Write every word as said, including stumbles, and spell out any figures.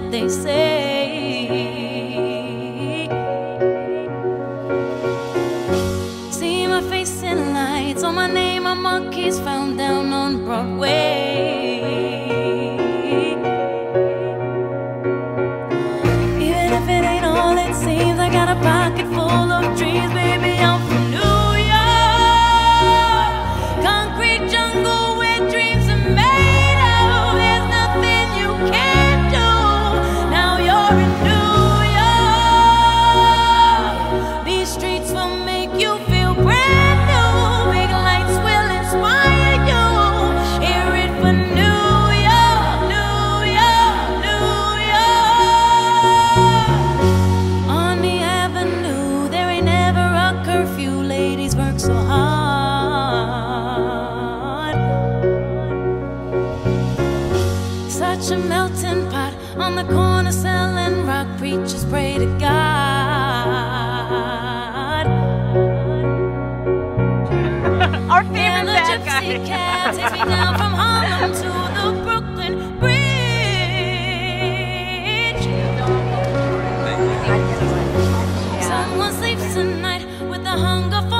what they say. See my face in lights, on my name are monkeys found down on Broadway. Even if it ain't all it seems, I got a pocket full of dreams, baby. I'm from New York, concrete jungle where dreams are made of. There's nothing you can't do. Now you're in New York. These streets will make you feel brand new. Big lights will inspire you. Hear it for New York, New York, New York. On the avenue, there ain't ever a curfew. Ladies work so hard. Such a melting pot, on the corner selling rock, preachers pray to God. Our favorite bad guy. Gypsy cab takes me down from Harlem to the Brooklyn Bridge. Someone sleeps tonight with a hunger for